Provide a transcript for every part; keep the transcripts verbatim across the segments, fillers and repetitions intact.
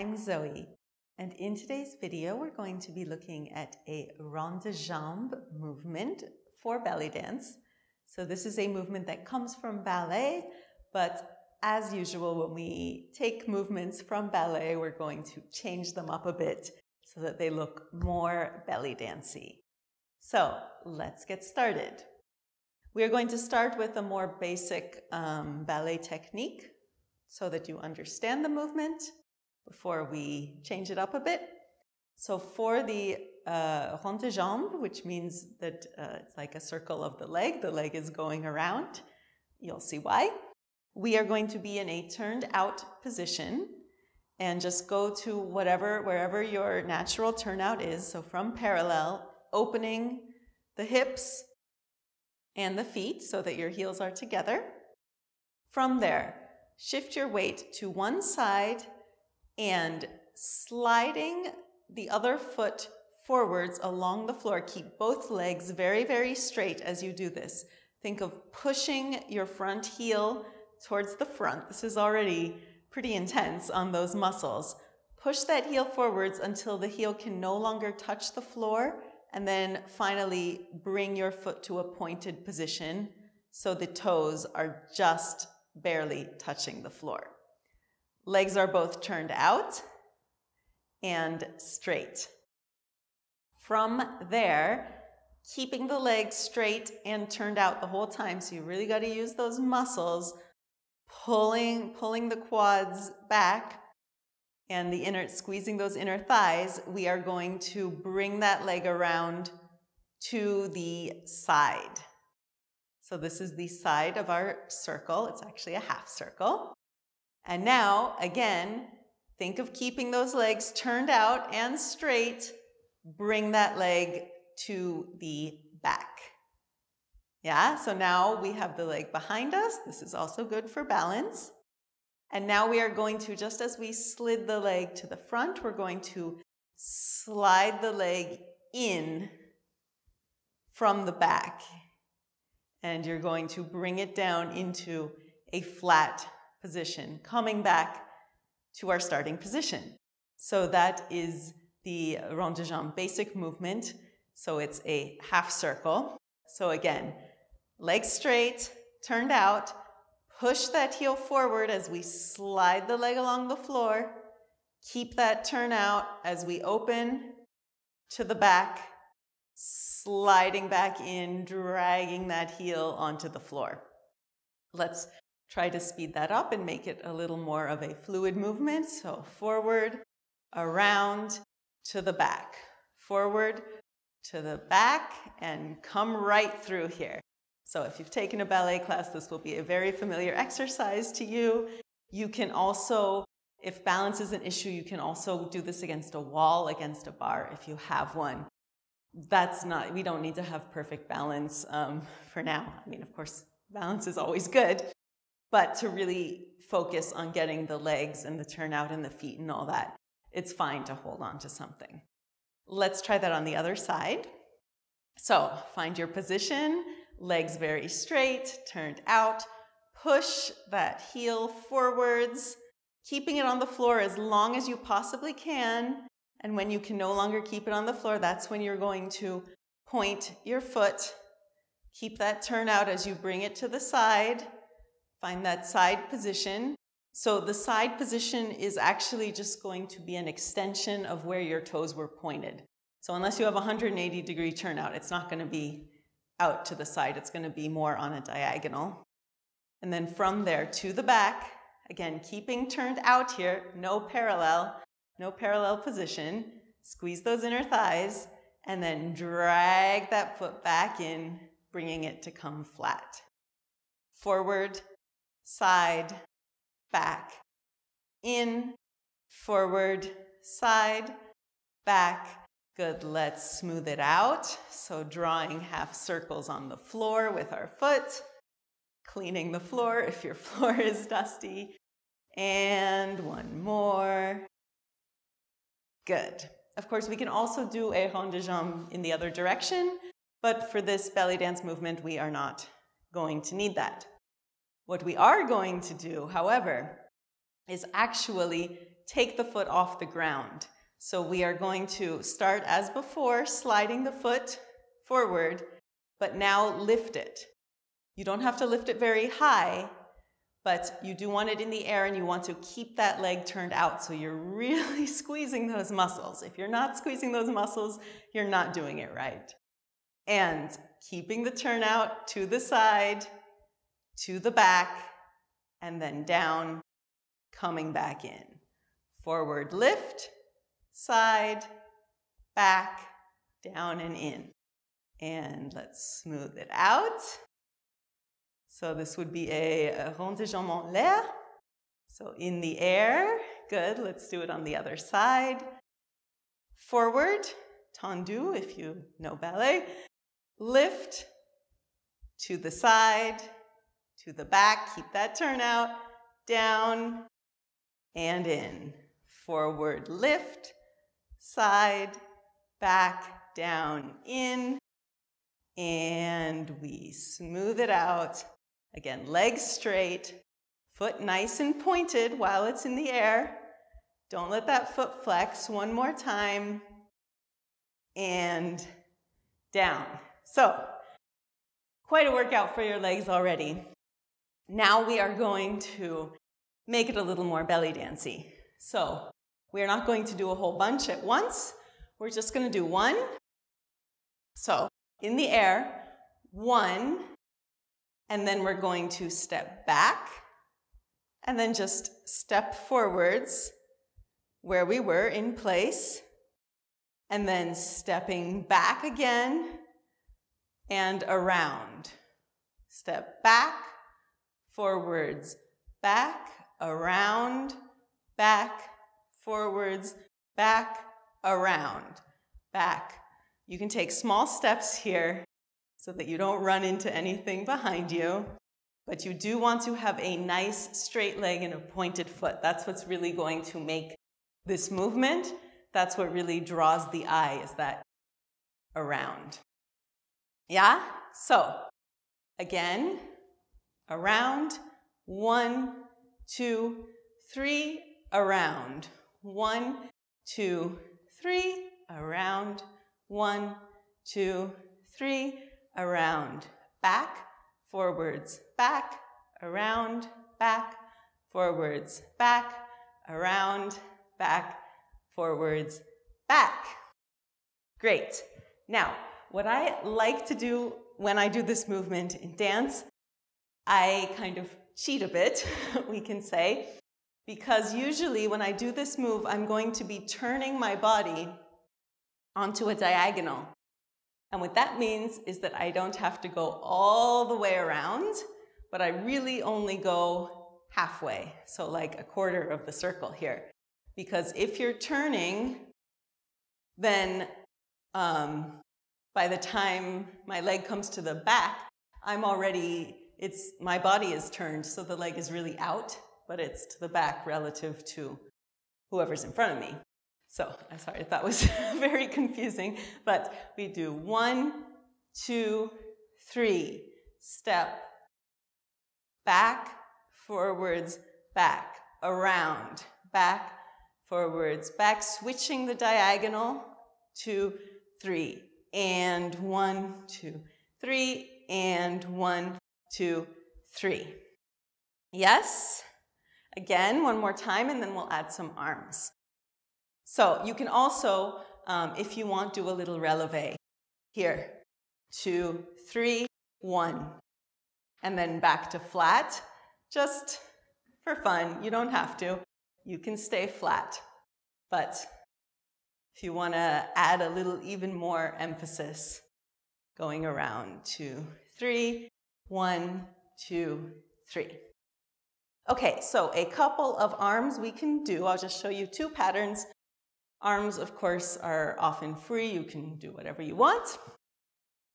I'm Zoe, and in today's video we're going to be looking at a rond de jambe movement for belly dance. So this is a movement that comes from ballet, but as usual when we take movements from ballet we're going to change them up a bit so that they look more belly dancey. So let's get started. We are going to start with a more basic um, ballet technique so that you understand the movement before we change it up a bit. So for the uh, rond de jambe, which means that uh, it's like a circle of the leg, the leg is going around, you'll see why. We are going to be in a turned out position and just go to whatever, wherever your natural turnout is. So from parallel, opening the hips and the feet so that your heels are together. From there, shift your weight to one side and sliding the other foot forwards along the floor. Keep both legs very, very straight as you do this. Think of pushing your front heel towards the front. This is already pretty intense on those muscles. Push that heel forwards until the heel can no longer touch the floor, and then finally bring your foot to a pointed position so the toes are just barely touching the floor. Legs are both turned out and straight. From there, keeping the legs straight and turned out the whole time, so you really got to use those muscles, pulling, pulling the quads back and the inner, squeezing those inner thighs, we are going to bring that leg around to the side. So this is the side of our circle. It's actually a half circle. And now, again, think of keeping those legs turned out and straight. Bring that leg to the back. Yeah, so now we have the leg behind us. This is also good for balance. And now we are going to, just as we slid the leg to the front, we're going to slide the leg in from the back. And you're going to bring it down into a flat position, coming back to our starting position. So that is the rond de jambe basic movement. So it's a half circle. So again, legs straight, turned out, push that heel forward as we slide the leg along the floor, keep that turn out as we open to the back, sliding back in, dragging that heel onto the floor. Let's try to speed that up and make it a little more of a fluid movement. So forward, around, to the back, forward, to the back, and come right through here. So if you've taken a ballet class, this will be a very familiar exercise to you. You can also, if balance is an issue, you can also do this against a wall, against a bar, if you have one. That's not, we don't need to have perfect balance um, for now. I mean, of course, balance is always good, but to really focus on getting the legs and the turnout and the feet and all that, it's fine to hold on to something. Let's try that on the other side. So find your position, legs very straight, turned out, push that heel forwards, keeping it on the floor as long as you possibly can. And when you can no longer keep it on the floor, that's when you're going to point your foot, keep that turn out as you bring it to the side, find that side position. So the side position is actually just going to be an extension of where your toes were pointed. So unless you have one hundred eighty degree turnout, it's not going to be out to the side. It's going to be more on a diagonal. And then from there to the back, again, keeping turned out here, no parallel, no parallel position. Squeeze those inner thighs and then drag that foot back in, bringing it to come flat. Forward, side, back, in, forward, side, back. Good, let's smooth it out. So drawing half circles on the floor with our foot, cleaning the floor if your floor is dusty. And one more. Good. Of course, we can also do a rond de jambe in the other direction, but for this belly dance movement, we are not going to need that. What we are going to do, however, is actually take the foot off the ground. So we are going to start as before, sliding the foot forward, but now lift it. You don't have to lift it very high, but you do want it in the air and you want to keep that leg turned out. So you're really squeezing those muscles. If you're not squeezing those muscles, you're not doing it right. And keeping the turn out to the side, to the back, and then down, coming back in. Forward lift, side, back, down and in. And let's smooth it out. So this would be a rond de jambe en l'air. So in the air, good, let's do it on the other side. Forward, tendu if you know ballet. Lift, to the side, to the back, keep that turn out, down and in. Forward lift, side, back, down, in. And we smooth it out. Again, legs straight, foot nice and pointed while it's in the air. Don't let that foot flex. One more time. And down. So, quite a workout for your legs already. Now we are going to make it a little more belly dancey. So, we're not going to do a whole bunch at once. We're just going to do one. So, in the air, one, and then we're going to step back, and then just step forwards where we were in place, and then stepping back again, and around. Step back, forwards, back, around, back, forwards, back, around, back. You can take small steps here so that you don't run into anything behind you, but you do want to have a nice straight leg and a pointed foot. That's what's really going to make this movement. That's what really draws the eye, is that around. Yeah? So, again, around, one, two, three, around, one, two, three, around, one, two, three, around, back, forwards, back, around, back, forwards, back, around, back, forwards, back. Great. Now, what I like to do when I do this movement in dance, I kind of cheat a bit, we can say, because usually when I do this move, I'm going to be turning my body onto a diagonal. And what that means is that I don't have to go all the way around, but I really only go halfway. So like a quarter of the circle here. Because if you're turning, then um, by the time my leg comes to the back, I'm already, it's, my body is turned, so the leg is really out, but it's to the back relative to whoever's in front of me. So, I'm sorry, that was very confusing, but we do one, two, three, step, back, forwards, back, around, back, forwards, back, switching the diagonal, two, three, and one, two, three, and one, two, three. Yes? Again, one more time, and then we'll add some arms. So you can also, um, if you want, do a little relevé here. Two, three, one. And then back to flat, just for fun. You don't have to. You can stay flat. But if you want to add a little even more emphasis, going around. Two, three, one, two, three. Okay, so a couple of arms we can do. I'll just show you two patterns. Arms, of course, are often free. You can do whatever you want.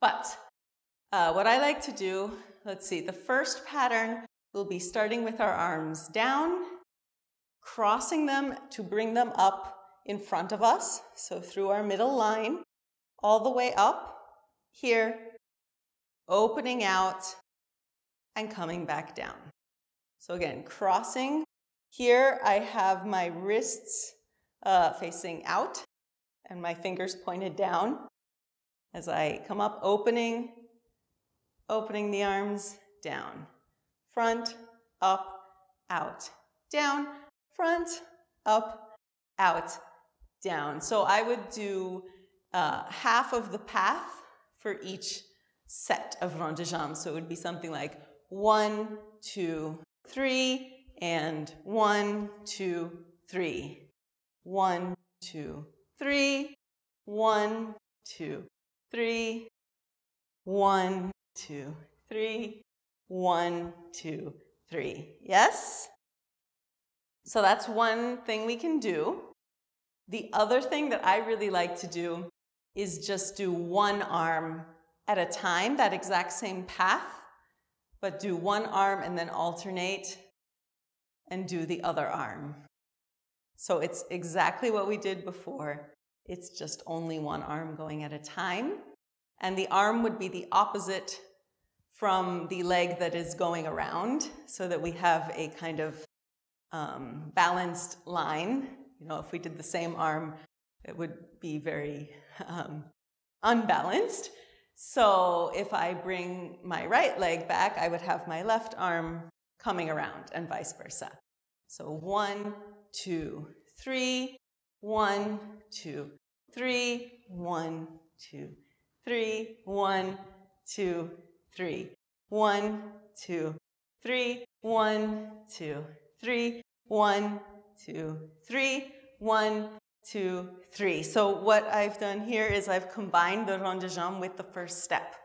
But uh, what I like to do, let's see, the first pattern will be starting with our arms down, crossing them to bring them up in front of us. So through our middle line, all the way up here, opening out and coming back down. So again, crossing Here I have my wrists uh, facing out and my fingers pointed down as I come up, opening, opening the arms, down, front, up, out, down, front, up, out, down. So I would do uh, half of the path for each set of rond de jambe. So it would be something like one, two, three, and one, two, three, one, two, three, one, two, three, one, two, three, one, two, three. Yes? So that's one thing we can do. The other thing that I really like to do is just do one arm at a time, that exact same path, but do one arm and then alternate and do the other arm. So it's exactly what we did before. It's just only one arm going at a time. And the arm would be the opposite from the leg that is going around, so that we have a kind of um, balanced line. You know, if we did the same arm, it would be very um, unbalanced. So if I bring my right leg back, I would have my left arm coming around and vice versa. So one, two, three, one, two, three, one, two, three, one, two, three, one, two, three, one, two, three, one, two, three, one, two, three. So what I've done here is I've combined the rond de jambe with the first step.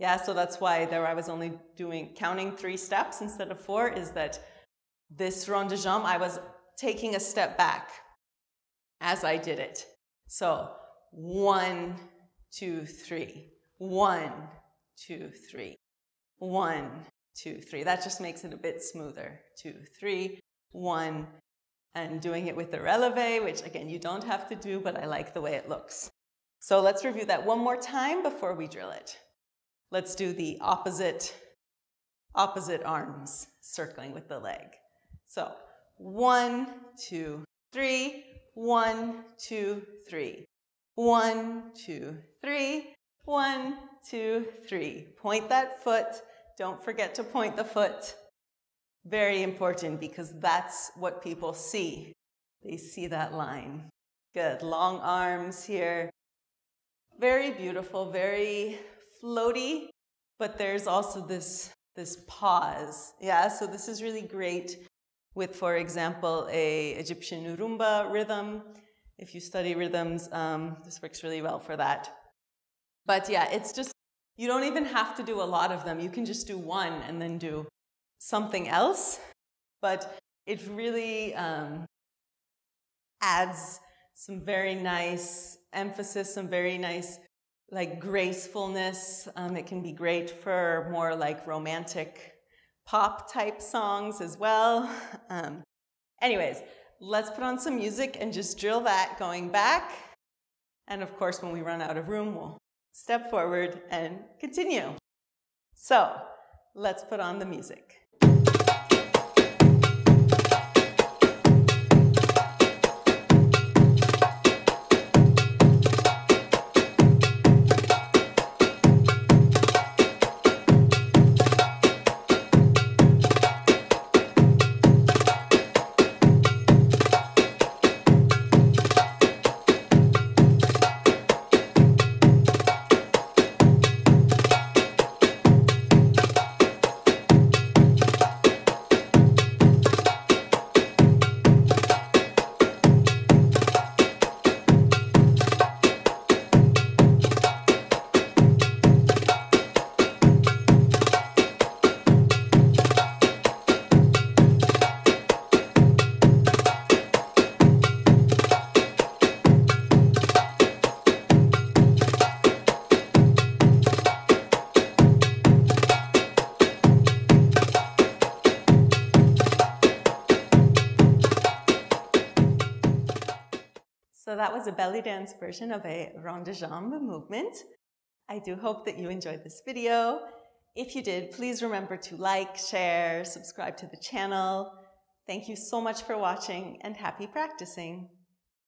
Yeah, so that's why there I was only doing counting three steps instead of four, is that this rond de jambe, I was taking a step back as I did it. So one, two, three, one, two, three, one, two, three. That just makes it a bit smoother. Two, three, one, and doing it with the relevé, which again, you don't have to do, but I like the way it looks. So let's review that one more time before we drill it. Let's do the opposite, opposite arms, circling with the leg. So one, two, three, one, two, three, one, two, three, one, two, three. Point that foot. Don't forget to point the foot. Very important, because that's what people see. They see that line. Good. Long arms here. Very beautiful, very floaty, but there's also this, this pause. Yeah, so this is really great with, for example, a Egyptian Rumba rhythm. If you study rhythms, um, this works really well for that. But yeah, it's just, you don't even have to do a lot of them. You can just do one and then do something else. But it really um, adds some very nice emphasis, some very nice like gracefulness. Um, it can be great for more like romantic pop type songs as well. Um, anyways, let's put on some music and just drill that going back. And of course, when we run out of room, we'll step forward and continue. So let's put on the music. So that was a belly dance version of a rond de jambe movement. I do hope that you enjoyed this video. If you did, please remember to like, share, subscribe to the channel. Thank you so much for watching and happy practicing.